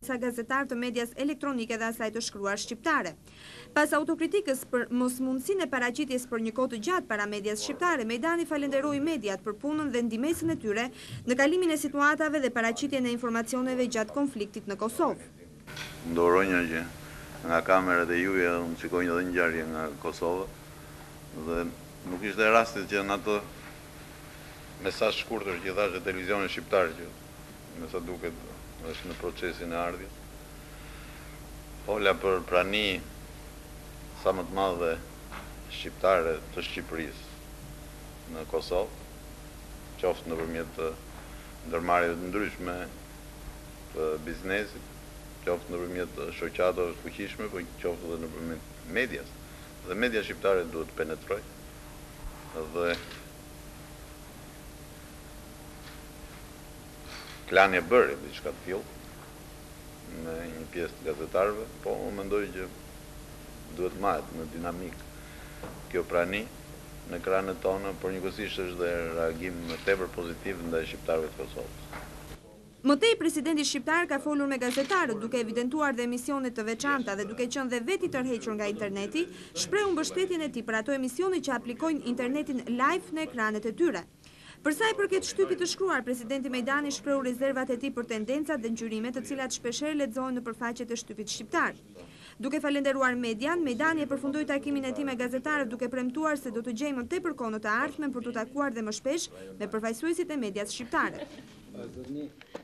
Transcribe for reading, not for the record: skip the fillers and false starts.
sa gazetar të medias elektronike dhe asaj të shkruar shqiptare. Pas autokritikës për mosmundësinë e paraqitjes për një kohë të gjatë para medias shqiptare, Mejdani falenderoi mediat për punën dhe ndihmën e tyre në kalimin e situatave dhe paraqitjen e informacioneve gjatë konfliktit në Kosovë. Ndoroj një gjë nga kamerat e juaja, unë shikoj një ngjarje nga Kosova dhe nuk ishte rasti që në atë mesazh shkurtër që dhashte televizioni shqiptar që me sa duket është në procesin e ardhjes. Fola për prani sa më të madhe shqiptare të Shqipërisë në Kosovë, qoftë nëpërmjet të ndërmarrjeve të ndryshme të biznesit, qoftë nëpërmjet të shoqatave të fuqishme, por qoftë edhe nëpërmjet medias. Dhe media shqiptare duhet të penetrojë dhe klani e bërë diçka të tillë me një pjesë të gazetarëve, po unë mendoj që duhet mahet në dinamik kjo prani në ekranet tona, por njëkohësisht është dhe reagim tepër pozitiv ndaj shqiptarëve të Kosovës. Më tej, presidenti shqiptar ka folur me gazetarët, duke evidentuar dhe emisionet të veçanta dhe duke qenë dhe veti tërhequr nga interneti, shprehun mbështetjen e tij për ato emisione që aplikojnë internetin live në ekranet e tyre. Për sa i përket shtypit të shkruar, presidenti Mejdani shpreu rezervat e tij për tendencat dhe ngjyrimet të cilat shpeshherë lexohen në përfaqet e shtypit shqiptar. Duke falenderuar median, Mejdani e përfundoi takimin e tij me gazetarët duke premtuar se do të gjejë më tepër kohë në të ardhmen për të takuar dhe më shpesh me përfaqësuesit e medias shqiptare.